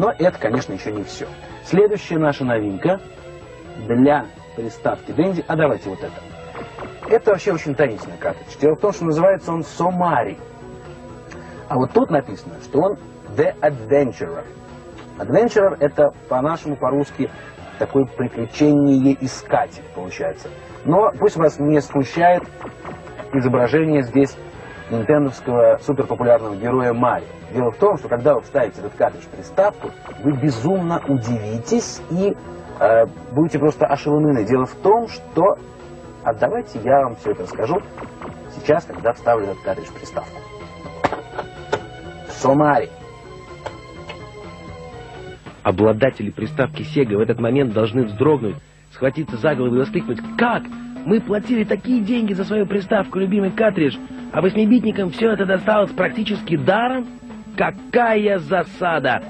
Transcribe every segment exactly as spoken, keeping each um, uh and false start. Но это, конечно, еще не все. Следующая наша новинка для приставки Дэнди. А давайте вот это. Это вообще очень таинственный картридж. Дело в том, что называется он Сомари. А вот тут написано, что он The Adventurer. Adventurer – это по-нашему, по-русски, такой приключение-искатель, получается. Но пусть вас не смущает изображение здесь нинтендовского суперпопулярного героя Марио. Дело в том, что когда вы вставите этот картридж в приставку, вы безумно удивитесь и э, будете просто ошеломлены. Дело в том, что... А давайте я вам все это расскажу сейчас, когда вставлю этот картридж в приставку. Сомари. Обладатели приставки Sega в этот момент должны вздрогнуть, схватиться за голову и воскликнуть: «Как? Мы платили такие деньги за свою приставку, любимый картридж, а восьмибитникам все это досталось практически даром? Какая засада!»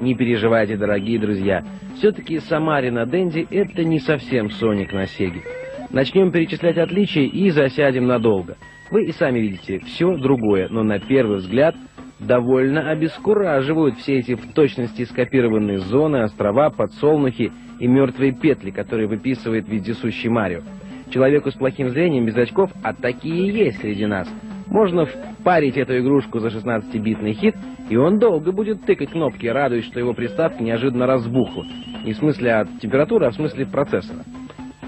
Не переживайте, дорогие друзья, все-таки Сомари на Дэнди — это не совсем Соник на Сеге. Начнем перечислять отличия и засядем надолго. Вы и сами видите, все другое, но на первый взгляд довольно обескураживают все эти в точности скопированные зоны, острова, подсолнухи и мертвые петли, которые выписывает вездесущий Марио. Человеку с плохим зрением без очков, а такие есть среди нас, можно впарить эту игрушку за шестнадцатибитный хит, и он долго будет тыкать кнопки, радуясь, что его приставка неожиданно разбухла. Не в смысле от температуры, а в смысле процессора.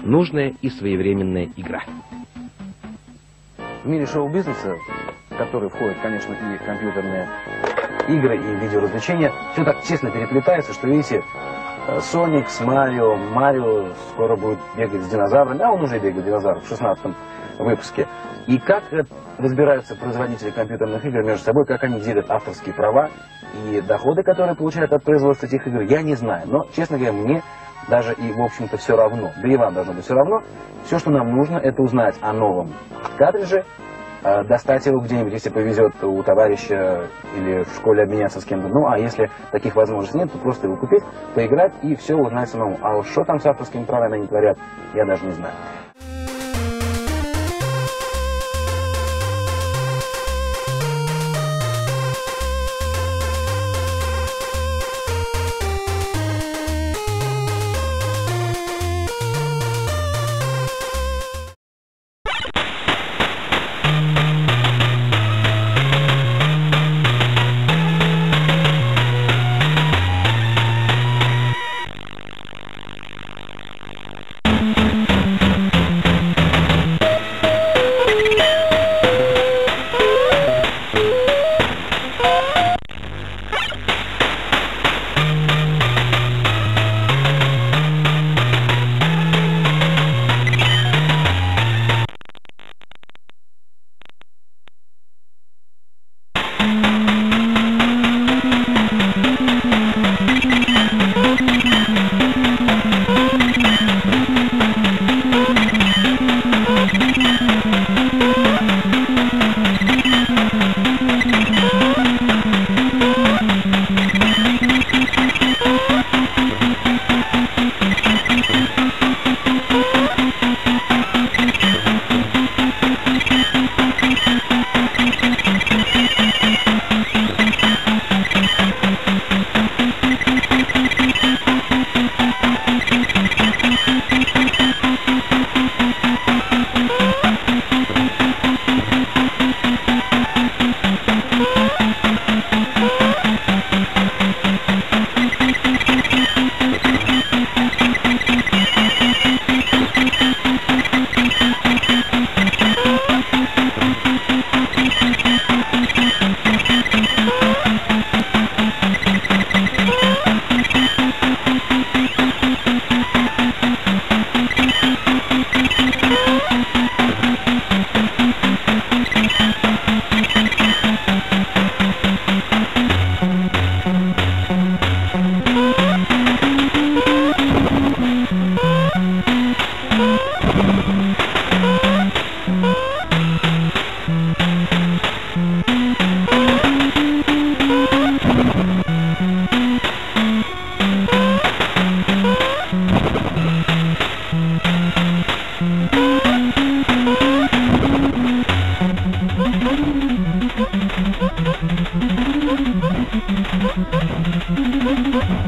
Нужная и своевременная игра. В мире шоу-бизнеса, в который входят, конечно, и компьютерные игры, и видеоразвлечения, все так тесно переплетается, что, видите, Соник с Марио, Марио скоро будет бегать с динозаврами, а он уже бегает с динозавром в шестнадцатом выпуске. И как разбираются производители компьютерных игр между собой, как они делят авторские права и доходы, которые получают от производства этих игр, я не знаю. Но, честно говоря, мне даже и, в общем-то, все равно. Да и вам должно быть все равно. Все, что нам нужно, это узнать о новом картридже, достать его где-нибудь, если повезет, у товарища или в школе обменяться с кем-то. Ну, а если таких возможностей нет, то просто его купить, поиграть и все узнать самому. А уж что там с авторскими правами они творят, я даже не знаю. Thank you.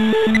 Thank you.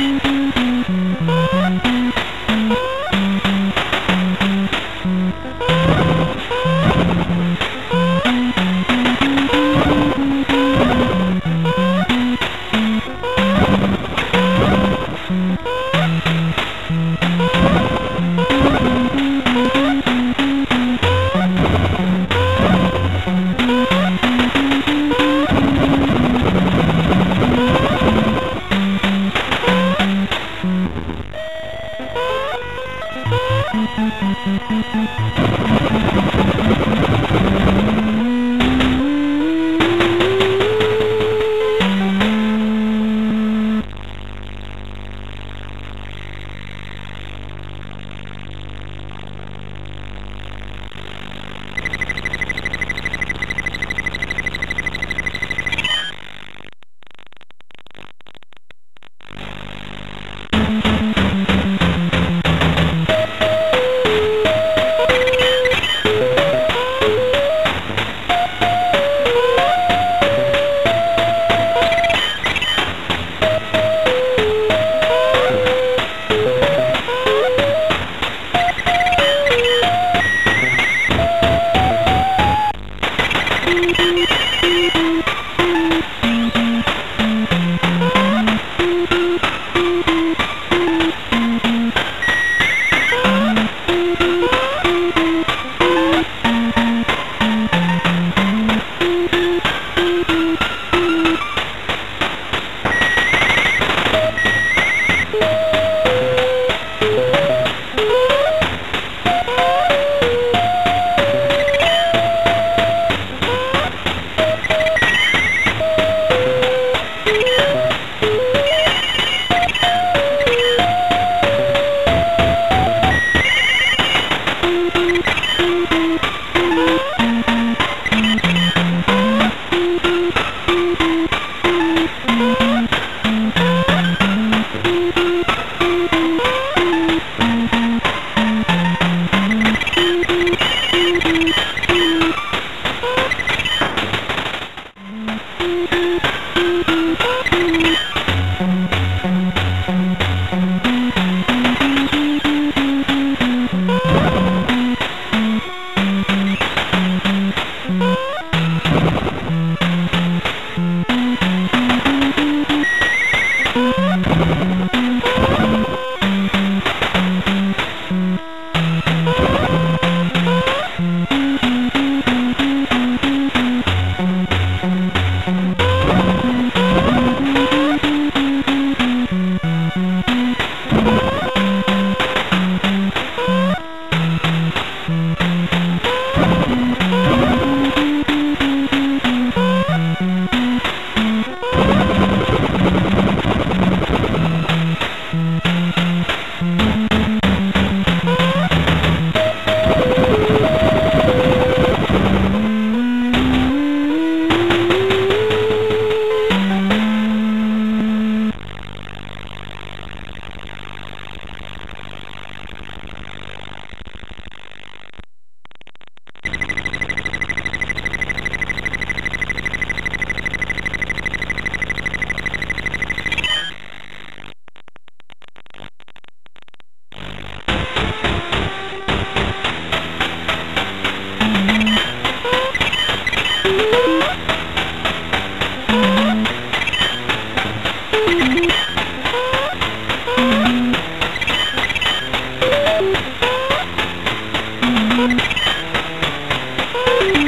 Thank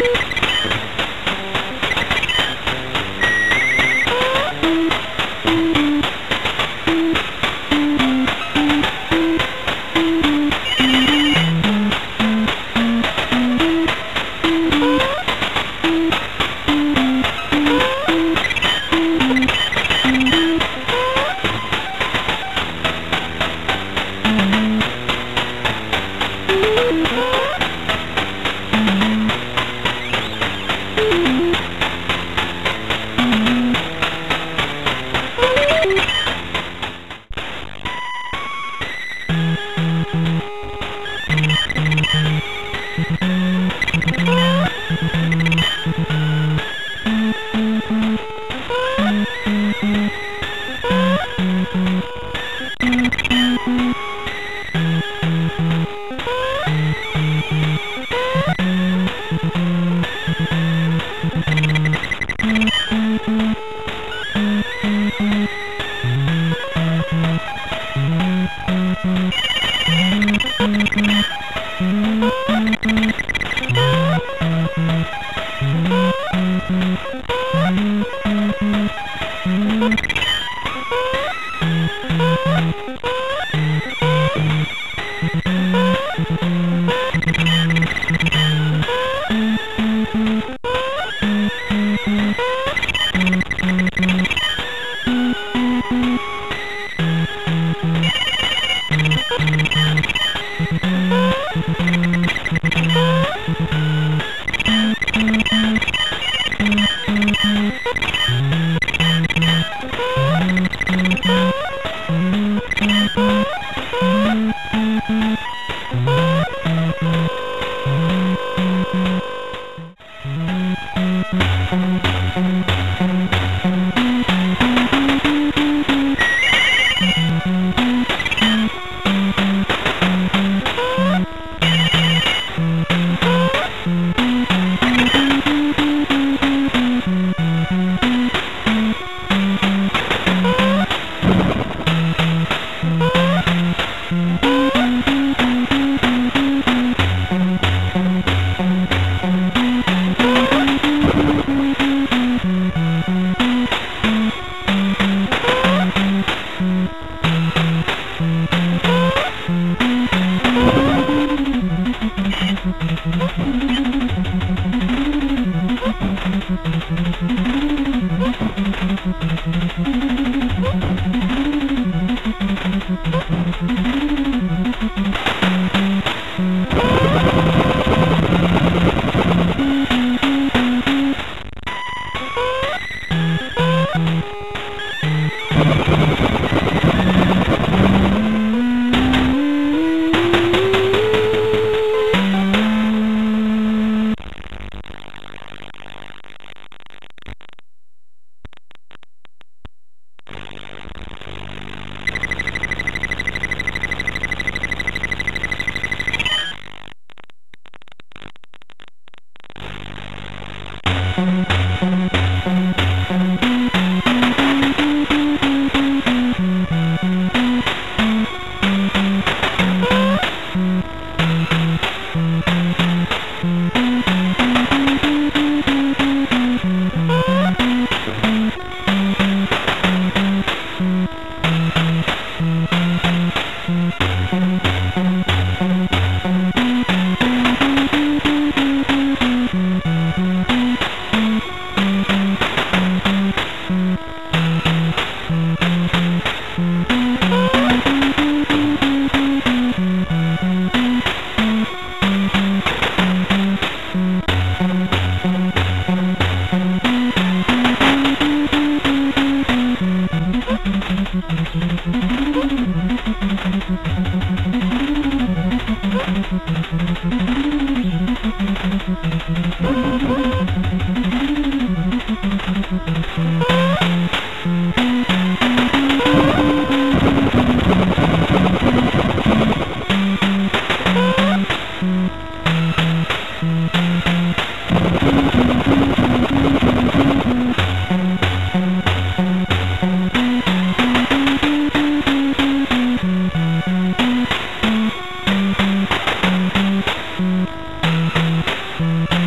you.